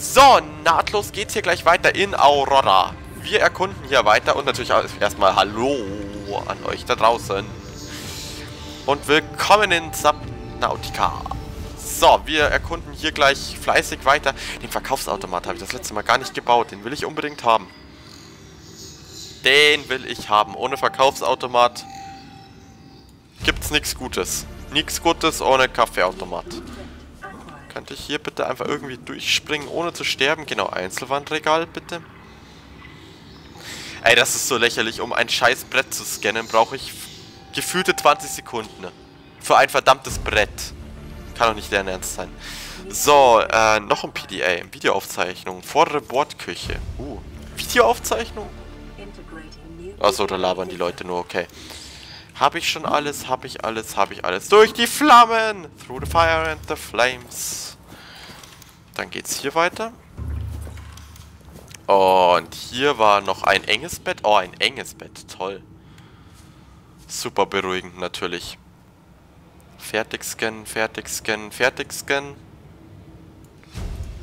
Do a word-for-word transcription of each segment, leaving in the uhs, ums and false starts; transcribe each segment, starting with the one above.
So, nahtlos geht's hier gleich weiter in Aurora. Wir erkunden hier weiter und natürlich erstmal Hallo an euch da draußen. Und willkommen in Subnautica. So, wir erkunden hier gleich fleißig weiter. Den Verkaufsautomat habe ich das letzte Mal gar nicht gebaut. Den will ich unbedingt haben. Den will ich haben. Ohne Verkaufsautomat gibt's nichts Gutes. Nichts Gutes ohne Kaffeeautomat. Könnte ich hier bitte einfach irgendwie durchspringen, ohne zu sterben? Genau, Einzelwandregal, bitte. Ey, das ist so lächerlich. Um ein scheiß Brett zu scannen, brauche ich gefühlte zwanzig Sekunden. Für ein verdammtes Brett. Kann doch nicht deren Ernst sein. So, äh, noch ein P D A. Videoaufzeichnung. Vordere Bordküche. Uh, Videoaufzeichnung? Achso, da labern die Leute nur, okay. Habe ich schon alles, habe ich alles, habe ich alles. Durch die Flammen! Through the fire and the flames. Dann geht's hier weiter. Und hier war noch ein enges Bett. Oh, ein enges Bett. Toll. Super beruhigend natürlich. Fertig scannen, fertig scannen, fertig scannen.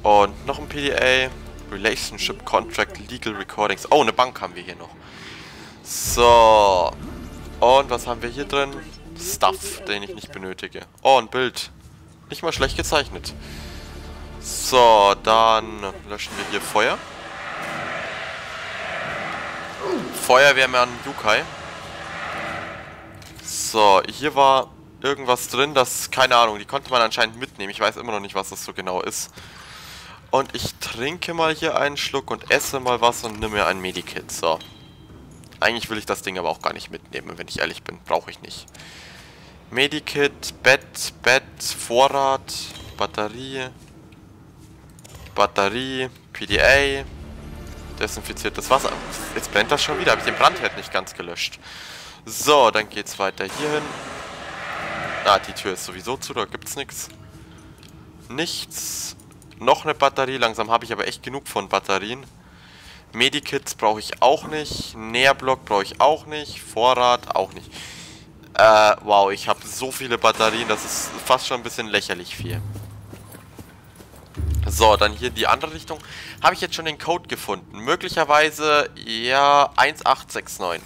Und noch ein P D A. Relationship Contract Legal Recordings. Oh, eine Bank haben wir hier noch. So. Und was haben wir hier drin? Stuff, den ich nicht benötige. Oh, ein Bild. Nicht mal schlecht gezeichnet. So, dann löschen wir hier Feuer. Feuerwehrmann Yuukai. So, hier war irgendwas drin, das, keine Ahnung, die konnte man anscheinend mitnehmen. Ich weiß immer noch nicht, was das so genau ist. Und ich trinke mal hier einen Schluck und esse mal was und nimm mir ein Medikit. So. Eigentlich will ich das Ding aber auch gar nicht mitnehmen, wenn ich ehrlich bin. Brauche ich nicht. Medikit, Bett, Bett, Vorrat, Batterie, Batterie, P D A, desinfiziertes Wasser. Jetzt brennt das schon wieder. Habe ich den Brandherd nicht ganz gelöscht. So, dann geht's weiter hierhin. Ah, die Tür ist sowieso zu, da gibt's nichts. Nichts. Noch eine Batterie. Langsam habe ich aber echt genug von Batterien. Medikits brauche ich auch nicht. Nährblock brauche ich auch nicht. Vorrat auch nicht. Äh, wow, ich habe so viele Batterien. Das ist fast schon ein bisschen lächerlich viel. So, dann hier die andere Richtung. Habe ich jetzt schon den Code gefunden? Möglicherweise, ja, eins acht sechs neun.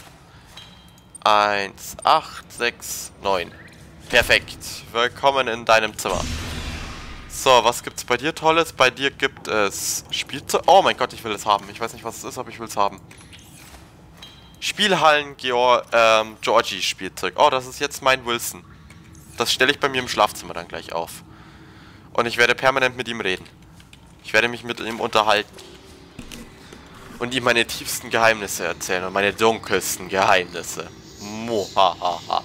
eins acht sechs neun. Perfekt. Willkommen in deinem Zimmer. So, was gibt's bei dir Tolles? Bei dir gibt es Spielzeug. Oh mein Gott, ich will es haben. Ich weiß nicht, was es ist, aber ich will es haben. Spielhallen Geor ähm, Georgie Spielzeug. Oh, das ist jetzt mein Wilson. Das stelle ich bei mir im Schlafzimmer dann gleich auf. Und ich werde permanent mit ihm reden. Ich werde mich mit ihm unterhalten. Und ihm meine tiefsten Geheimnisse erzählen. Und meine dunkelsten Geheimnisse. Muhahaha.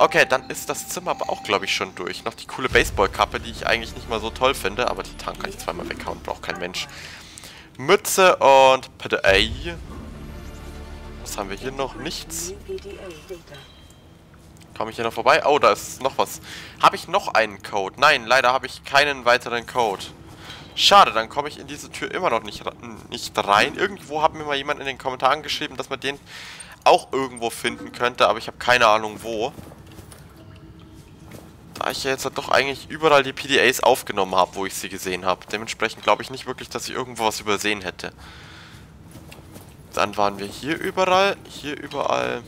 Okay, dann ist das Zimmer aber auch, glaube ich, schon durch. Noch die coole Baseballkappe, die ich eigentlich nicht mal so toll finde. Aber die Tank kann ich zweimal weghauen, braucht kein Mensch. Mütze und P D A. Was haben wir hier noch? Nichts. Komme ich hier noch vorbei? Oh, da ist noch was. Habe ich noch einen Code? Nein, leider habe ich keinen weiteren Code. Schade, dann komme ich in diese Tür immer noch nicht, nicht rein. Irgendwo hat mir mal jemand in den Kommentaren geschrieben, dass man den auch irgendwo finden könnte. Aber ich habe keine Ahnung, wo. Da ich ja jetzt doch eigentlich überall die P D As aufgenommen habe, wo ich sie gesehen habe. Dementsprechend glaube ich nicht wirklich, dass ich irgendwo was übersehen hätte. Dann waren wir hier überall. Hier überall.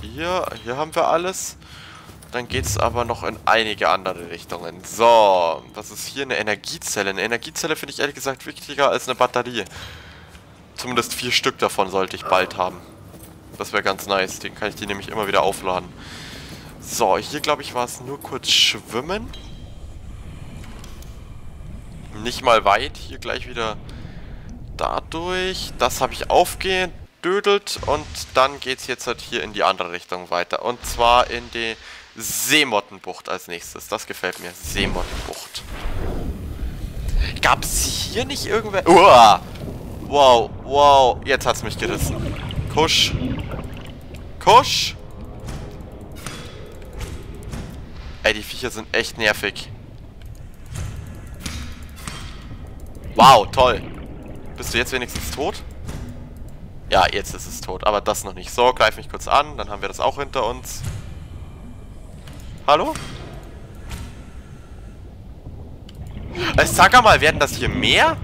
Hier. Hier haben wir alles. Dann geht es aber noch in einige andere Richtungen. So. Was ist hier? Eine Energiezelle. Eine Energiezelle finde ich ehrlich gesagt wichtiger als eine Batterie. Zumindest vier Stück davon sollte ich bald haben. Das wäre ganz nice. Den kann ich die nämlich immer wieder aufladen. So, hier glaube ich war es nur kurz schwimmen. Nicht mal weit. Hier gleich wieder dadurch. Das habe ich aufgedödelt. Und dann geht es jetzt halt hier in die andere Richtung weiter. Und zwar in die Seemottenbucht als nächstes. Das gefällt mir. Seemottenbucht. Gab es hier nicht irgendwer... Uah! Wow, wow, jetzt hat's mich gerissen. Kusch. Kusch. Ey, die Viecher sind echt nervig. Wow, toll. Bist du jetzt wenigstens tot? Ja, jetzt ist es tot, aber das noch nicht. So, greif mich kurz an, dann haben wir das auch hinter uns. Hallo? Sag mal, werden das hier mehr?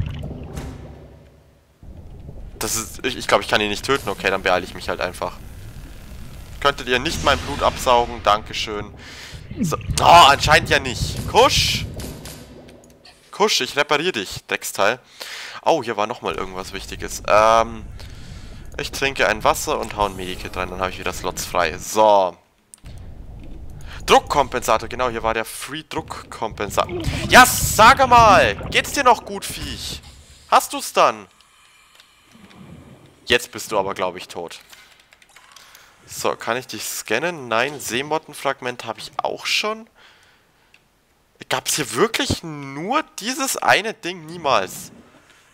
Das ist... Ich, ich glaube, ich kann ihn nicht töten. Okay, dann beeile ich mich halt einfach. Könntet ihr nicht mein Blut absaugen? Dankeschön. So, oh, anscheinend ja nicht. Kusch! Kusch, ich repariere dich, Decksteil. Oh, hier war nochmal irgendwas Wichtiges. Ähm... Ich trinke ein Wasser und hau ein Medikit rein, dann habe ich wieder Slots frei. So. Druckkompensator, genau, hier war der Free Druckkompensator. Ja, sag mal! Geht's dir noch gut, Viech? Hast du's dann? Jetzt bist du aber, glaube ich, tot. So, kann ich dich scannen? Nein, Seemottenfragment habe ich auch schon. Gab's hier wirklich nur dieses eine Ding? Niemals.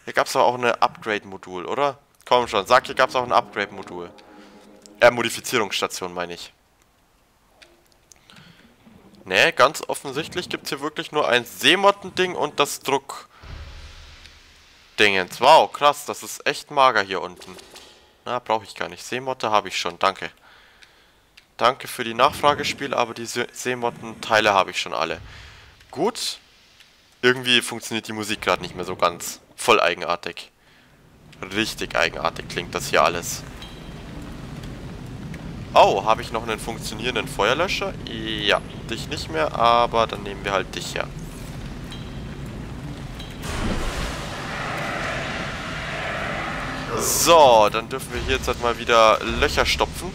Hier gab's doch auch eine Upgrade-Modul, oder? Komm schon, sag, hier gab es auch ein Upgrade-Modul. Äh, Modifizierungsstation, meine ich. Ne, ganz offensichtlich gibt es hier wirklich nur ein Seemotten-Ding und das Druck-Dingens. Wow, krass, das ist echt mager hier unten. Na, brauche ich gar nicht. Seemotte habe ich schon, danke. Danke für die Nachfragespiel, aber die Seemotten-Teile habe ich schon alle. Gut. Irgendwie funktioniert die Musik gerade nicht mehr so ganz. Voll eigenartig. Richtig eigenartig klingt das hier alles. Oh, habe ich noch einen funktionierenden Feuerlöscher? Ja, dich nicht mehr, aber dann nehmen wir halt dich her. So, dann dürfen wir hier jetzt halt mal wieder Löcher stopfen.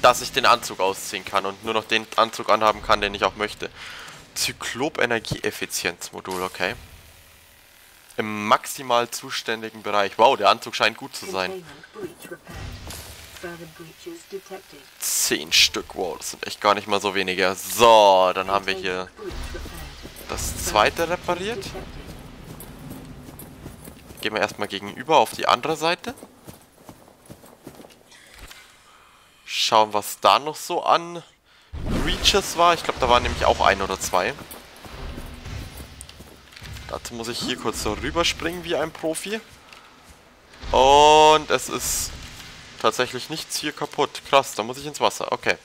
Dass ich den Anzug ausziehen kann und nur noch den Anzug anhaben kann, den ich auch möchte. Zyklop-Energieeffizienzmodul, okay. Im maximal zuständigen Bereich. Wow, der Anzug scheint gut zu sein. Zehn Stück, wow, das sind echt gar nicht mal so wenige. So, dann haben wir hier das zweite repariert. Gehen wir erstmal gegenüber auf die andere Seite. Schauen, was da noch so an Reaches war. Ich glaube, da waren nämlich auch ein oder zwei. Dazu muss ich hier kurz so rüberspringen wie ein Profi. Und es ist tatsächlich nichts hier kaputt. Krass, da muss ich ins Wasser. Okay.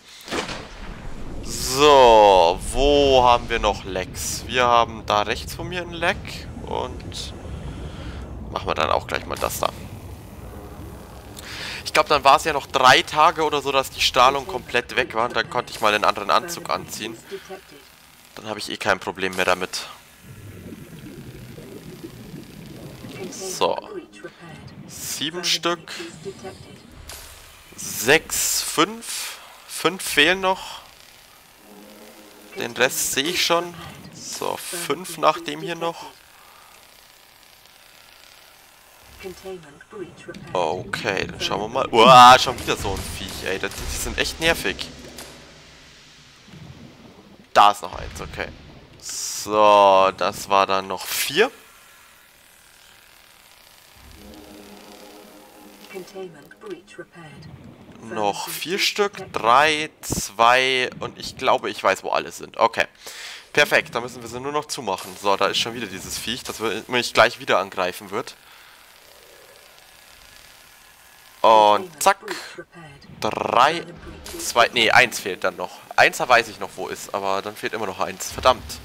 So, wo haben wir noch Lecks? Wir haben da rechts von mir ein Leck. Und machen wir dann auch gleich mal das da. Ich glaube, dann war es ja noch drei Tage oder so, dass die Strahlung komplett weg war. Und dann konnte ich mal einen anderen Anzug anziehen. Dann habe ich eh kein Problem mehr damit. So. Sieben Stück. Sechs, fünf. Fünf fehlen noch. Den Rest sehe ich schon. So, fünf nach dem hier noch. Okay, dann schauen wir mal. Uah, schon wieder so ein Viech, ey. Die sind echt nervig. Da ist noch eins, okay. So, das war dann noch vier. Noch vier Stück, drei, zwei und ich glaube, ich weiß, wo alle sind. Okay, perfekt, da müssen wir sie nur noch zumachen. So, da ist schon wieder dieses Viech, das mich gleich wieder angreifen wird. Und zack, drei, zwei, nee, eins fehlt dann noch. Eins, da weiß ich noch, wo ist, aber dann fehlt immer noch eins, verdammt.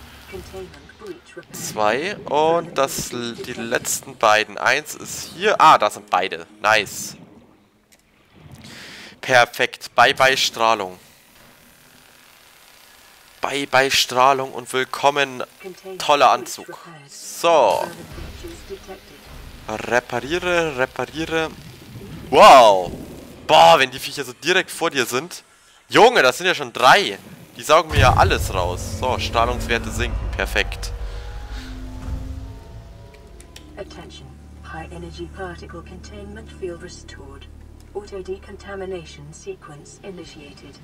Zwei und das, die letzten beiden. Eins ist hier. Ah, da sind beide. Nice. Perfekt. Bye-bye Strahlung. Bye-bye Strahlung und willkommen. Toller Anzug. So. Repariere, repariere. Wow. Boah, wenn die Viecher so direkt vor dir sind. Junge, das sind ja schon drei. Die saugen mir ja alles raus. So, Strahlungswerte sinken. Perfekt. Attention. High energy particle containment field restored. Auto decontamination sequence initiated.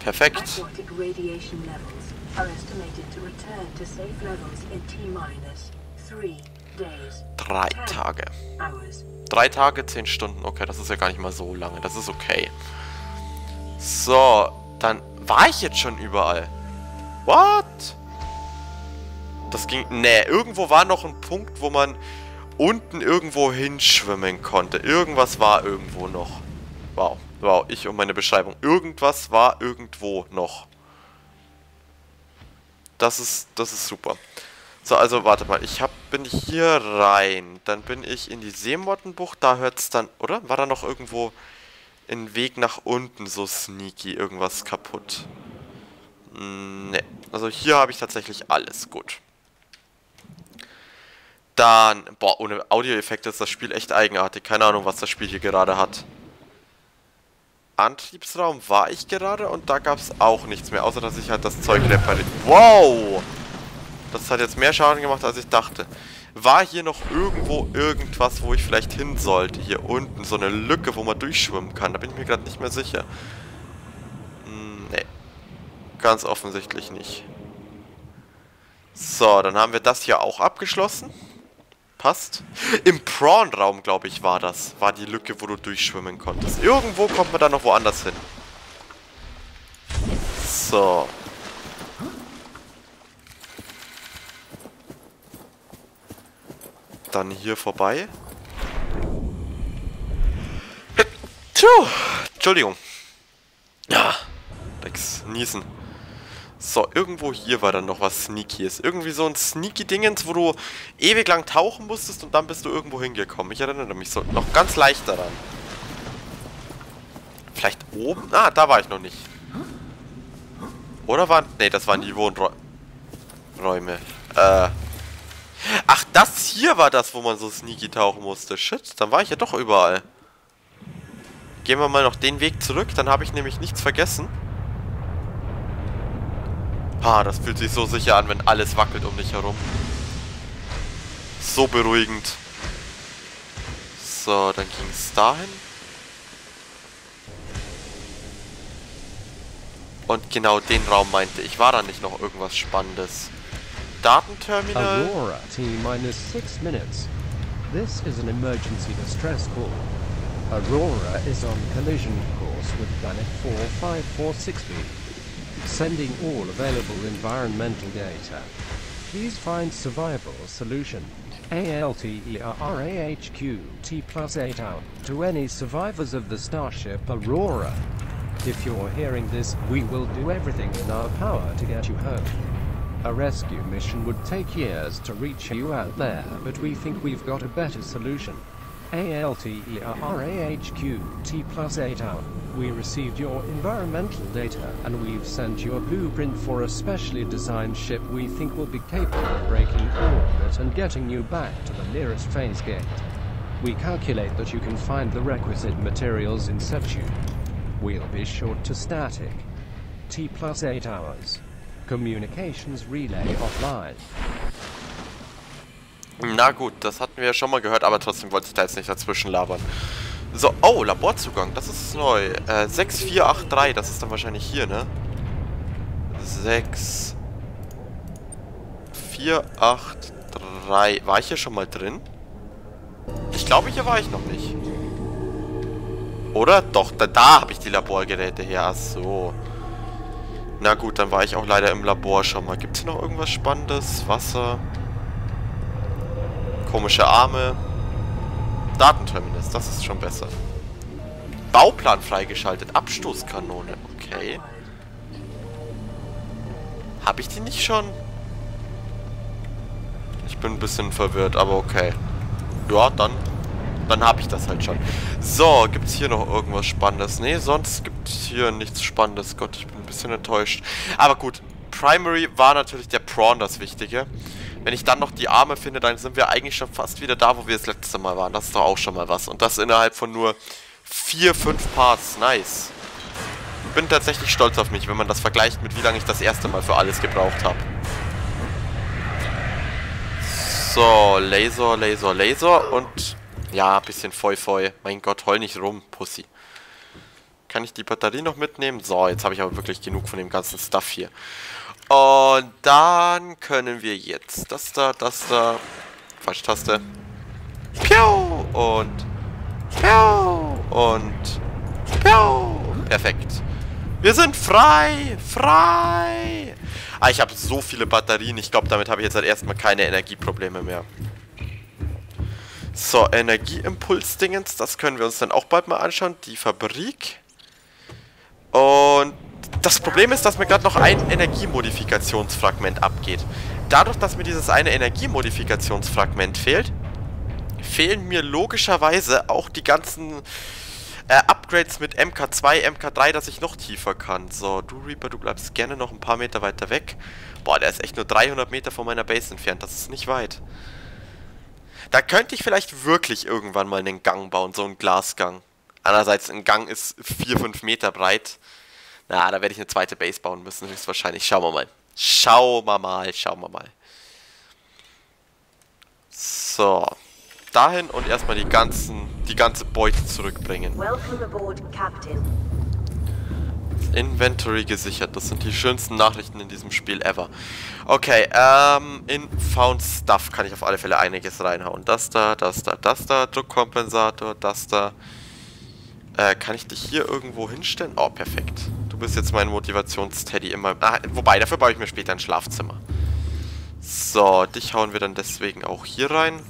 Perfekt. Aquatic radiation levels are estimated to return to safe levels in T-minus three days. Drei Tage. Drei Tage, zehn Stunden. Okay, das ist ja gar nicht mal so lange. Das ist okay. So, dann war ich jetzt schon überall. What? Das ging... Nee, irgendwo war noch ein Punkt, wo man unten irgendwo hinschwimmen konnte. Irgendwas war irgendwo noch. Wow, wow, ich und meine Beschreibung. Irgendwas war irgendwo noch. Das ist, das ist super. So, also warte mal. Ich hab, bin hier rein. Dann bin ich in die Seemottenbucht. Da hört es dann, oder? War da noch irgendwo ein Weg nach unten so sneaky irgendwas kaputt? Ne. Also hier habe ich tatsächlich alles. Gut. Dann, boah, ohne Audioeffekte ist das Spiel echt eigenartig. Keine Ahnung, was das Spiel hier gerade hat. Antriebsraum war ich gerade und da gab es auch nichts mehr, außer dass ich halt das Zeug repariert. Wow! Das hat jetzt mehr Schaden gemacht, als ich dachte. War hier noch irgendwo irgendwas, wo ich vielleicht hin sollte? Hier unten, so eine Lücke, wo man durchschwimmen kann. Da bin ich mir gerade nicht mehr sicher. Nee. Ganz offensichtlich nicht. So, dann haben wir das hier auch abgeschlossen. Passt. Im Prawn-Raum, glaube ich, war das. War die Lücke, wo du durchschwimmen konntest. Irgendwo kommt man dann noch woanders hin. So. Dann hier vorbei. Tschuh. Entschuldigung. Ja. Lex, niesen. So, irgendwo hier war dann noch was Sneakyes. Irgendwie so ein Sneaky-Dingens, wo du ewig lang tauchen musstest und dann bist du irgendwo hingekommen. Ich erinnere mich so noch ganz leicht daran. Vielleicht oben? Ah, da war ich noch nicht. Oder waren... Ne, das waren die Wohnräume. Äh... Ach, das hier war das, wo man so sneaky tauchen musste. Shit, dann war ich ja doch überall. Gehen wir mal noch den Weg zurück, dann habe ich nämlich nichts vergessen. Ah, das fühlt sich so sicher an, wenn alles wackelt um mich herum. So beruhigend. So, dann ging es dahin. Und genau den Raum meinte ich. War da nicht noch irgendwas Spannendes? Datenterminal. Aurora, T minus six minutes. This is an emergency distress call. Aurora is on collision course with planet four five four six B. Sending all available environmental data. Please find survivable solution. ALTERA HQ T plus eight out to any survivors of the starship Aurora. If you're hearing this, we will do everything in our power to get you home. A rescue mission would take years to reach you out there, but we think we've got a better solution. ALTERA HQ T plus eight out. We received your environmental data, and we've sent you a blueprint for a specially designed ship we think will be capable of breaking orbit and getting you back to the nearest phase gate. We calculate that you can find the requisite materials in situ. We'll be short to static. T plus eight hours. Communications relay offline. Na gut, das hatten wir ja schon mal gehört, aber trotzdem wollte ich da jetzt nicht dazwischen labern. So, oh, Laborzugang, das ist neu. Äh, sechs vier acht drei, das ist dann wahrscheinlich hier, ne? sechs vier acht drei. War ich hier schon mal drin? Ich glaube, hier war ich noch nicht. Oder? Doch, da, da habe ich die Laborgeräte her. Ach so. Na gut, dann war ich auch leider im Labor schon mal. Gibt es hier noch irgendwas Spannendes? Wasser? Komische Arme? Datenterminus, das ist schon besser. Bauplan freigeschaltet, Abstoßkanone, okay. Habe ich die nicht schon? Ich bin ein bisschen verwirrt, aber okay. Ja, dann, dann habe ich das halt schon. So, gibt es hier noch irgendwas Spannendes? Ne, sonst gibt es hier nichts Spannendes. Gott, ich bin ein bisschen enttäuscht. Aber gut, Primary war natürlich der Prawn das Wichtige. Wenn ich dann noch die Arme finde, dann sind wir eigentlich schon fast wieder da, wo wir das letzte Mal waren. Das ist doch auch schon mal was. Und das innerhalb von nur vier, fünf Parts. Nice. Bin tatsächlich stolz auf mich, wenn man das vergleicht mit wie lange ich das erste Mal für alles gebraucht habe. So, Laser, Laser, Laser und ja, ein bisschen Feu-Feu. Mein Gott, heul nicht rum, Pussy. Kann ich die Batterie noch mitnehmen? So, jetzt habe ich aber wirklich genug von dem ganzen Stuff hier. Und dann können wir jetzt das da, das da, falsche Taste, piau und piau und piau, perfekt. Wir sind frei, frei. Ah, ich habe so viele Batterien, ich glaube, damit habe ich jetzt halt erstmal keine Energieprobleme mehr. So, Energieimpuls-Dingens, das können wir uns dann auch bald mal anschauen, die Fabrik. Und Das Problem ist, dass mir gerade noch ein Energiemodifikationsfragment abgeht. Dadurch, dass mir dieses eine Energiemodifikationsfragment fehlt, fehlen mir logischerweise auch die ganzen äh, Upgrades mit M K zwei, M K drei, dass ich noch tiefer kann. So, du Reaper, du bleibst gerne noch ein paar Meter weiter weg. Boah, der ist echt nur dreihundert Meter von meiner Base entfernt, das ist nicht weit. Da könnte ich vielleicht wirklich irgendwann mal einen Gang bauen, so einen Glasgang. Andererseits, ein Gang ist vier, fünf Meter breit. Na, da werde ich eine zweite Base bauen müssen, höchstwahrscheinlich. Schauen wir mal. Schauen wir mal, schauen wir mal. So. Dahin und erstmal die ganzen, die ganze Beute zurückbringen. Inventory gesichert. Das sind die schönsten Nachrichten in diesem Spiel ever. Okay, ähm, in Found Stuff kann ich auf alle Fälle einiges reinhauen. Das da, das da, das da, Druckkompensator, das da. Äh, kann ich dich hier irgendwo hinstellen? Oh, perfekt. Du bist jetzt mein Motivationsteddy immer. Ah, wobei, dafür baue ich mir später ein Schlafzimmer. So, dich hauen wir dann deswegen auch hier rein.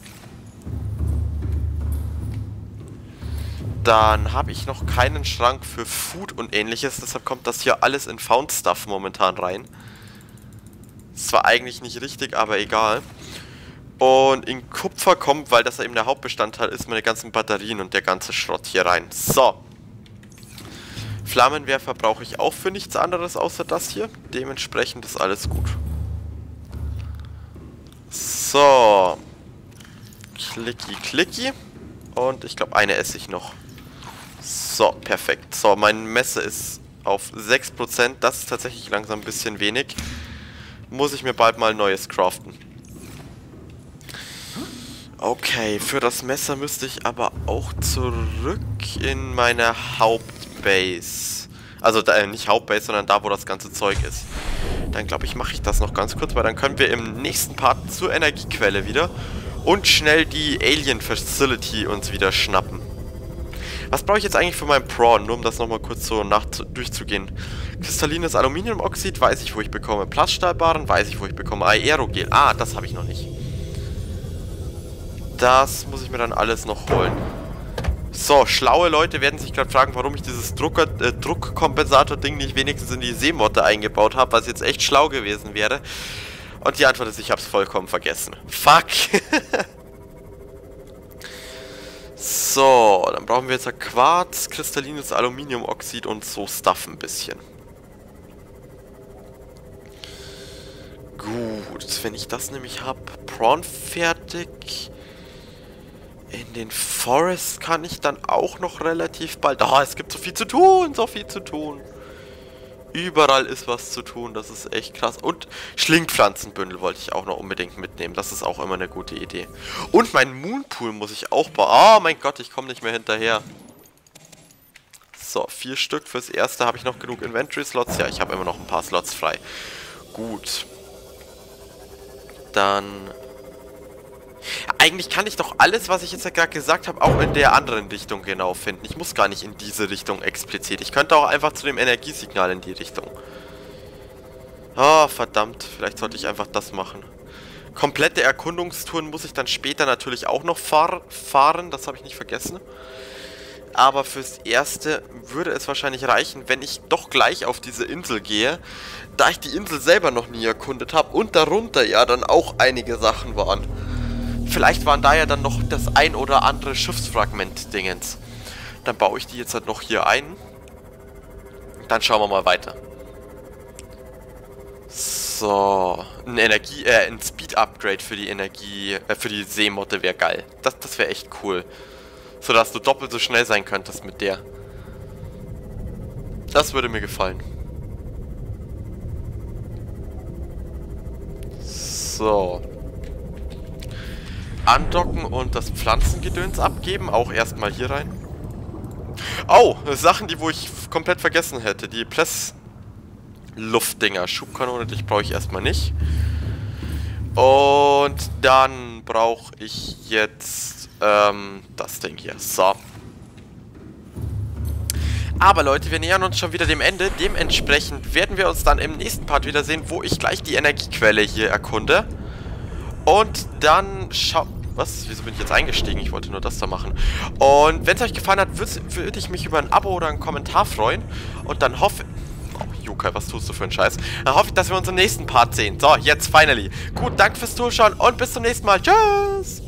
Dann habe ich noch keinen Schrank für Food und ähnliches. Deshalb kommt das hier alles in Found Stuff momentan rein. Ist zwar eigentlich nicht richtig, aber egal. Und in Kupfer kommt, weil das eben der Hauptbestandteil ist, meine ganzen Batterien und der ganze Schrott hier rein. So. Flammenwerfer brauche ich auch für nichts anderes außer das hier. Dementsprechend ist alles gut. So. Klicki, klicki. Und ich glaube, eine esse ich noch. So, perfekt. So, mein Messer ist auf sechs Prozent. Das ist tatsächlich langsam ein bisschen wenig. Muss ich mir bald mal ein neues craften. Okay, für das Messer müsste ich aber auch zurück in meine Hauptbase. Also da, äh, nicht Hauptbase, sondern da, wo das ganze Zeug ist. Dann glaube ich, mache ich das noch ganz kurz, weil dann können wir im nächsten Part zur Energiequelle wieder und schnell die Alien Facility uns wieder schnappen. Was brauche ich jetzt eigentlich für meinen Prawn? Nur um das nochmal kurz so nach durchzugehen. Kristallines Aluminiumoxid, weiß ich, wo ich bekomme. Plaststahlbaren, weiß ich, wo ich bekomme. Aerogel, ah, das habe ich noch nicht. Das muss ich mir dann alles noch holen. So, schlaue Leute werden sich gerade fragen, warum ich dieses Drucker, äh, Druckkompensator-Ding nicht wenigstens in die Seemotte eingebaut habe, was jetzt echt schlau gewesen wäre. Und die Antwort ist, ich habe es vollkommen vergessen. Fuck! So, dann brauchen wir jetzt Quarz, kristallines Aluminiumoxid und so Stuff ein bisschen. Gut, wenn ich das nämlich habe, Prawn fertig. In den Forest kann ich dann auch noch relativ bald... Ah, oh, es gibt so viel zu tun, so viel zu tun. Überall ist was zu tun, das ist echt krass. Und Schlingpflanzenbündel wollte ich auch noch unbedingt mitnehmen, das ist auch immer eine gute Idee. Und meinen Moonpool muss ich auch bauen. Oh mein Gott, ich komme nicht mehr hinterher. So, vier Stück fürs erste. Habe ich noch genug Inventory-Slots? Ja, ich habe immer noch ein paar Slots frei. Gut. Dann... Eigentlich kann ich doch alles, was ich jetzt ja gerade gesagt habe, auch in der anderen Richtung genau finden. Ich muss gar nicht in diese Richtung explizit. Ich könnte auch einfach zu dem Energiesignal in die Richtung. Oh, verdammt. Vielleicht sollte ich einfach das machen. Komplette Erkundungstouren muss ich dann später natürlich auch noch fahr fahren. Das habe ich nicht vergessen. Aber fürs Erste würde es wahrscheinlich reichen, wenn ich doch gleich auf diese Insel gehe, da ich die Insel selber noch nie erkundet habe und darunter ja dann auch einige Sachen waren. Vielleicht waren da ja dann noch das ein oder andere Schiffsfragment-Dingens. Dann baue ich die jetzt halt noch hier ein. Dann schauen wir mal weiter. So, ein Energie, äh, ein Speed-Upgrade für die Energie, äh, für die Seemotte wäre geil. Das, das wäre echt cool. So, dass du doppelt so schnell sein könntest mit der. Das würde mir gefallen. So. Andocken und das Pflanzengedöns abgeben. Auch erstmal hier rein. Oh, Sachen, die wo ich komplett vergessen hätte. Die Pressluftdinger. Schubkanone, dich brauche ich erstmal nicht. Und dann brauche ich jetzt ähm, das Ding hier. So. Aber Leute, wir nähern uns schon wieder dem Ende. Dementsprechend werden wir uns dann im nächsten Part wiedersehen, wo ich gleich die Energiequelle hier erkunde. Und dann schau... Was? Wieso bin ich jetzt eingestiegen? Ich wollte nur das da machen. Und wenn es euch gefallen hat, würde ich mich über ein Abo oder einen Kommentar freuen. Und dann hoffe... Oh, Yuukai, was tust du für einen Scheiß? Dann hoffe ich, dass wir uns im nächsten Part sehen. So, jetzt finally. Gut, danke fürs Zuschauen und bis zum nächsten Mal. Tschüss!